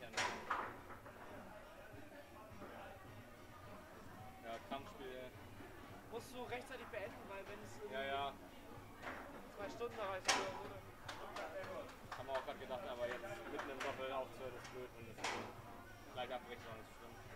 Ja, Kampfspiel. Musst du rechtzeitig beenden, weil wenn es irgendwie 2 Stunden erreicht wird. Haben wir auch gerade gedacht, aber jetzt mitten im Doppel aufzuhören ist blöd und es gleich abbrechen, das ist schlimm.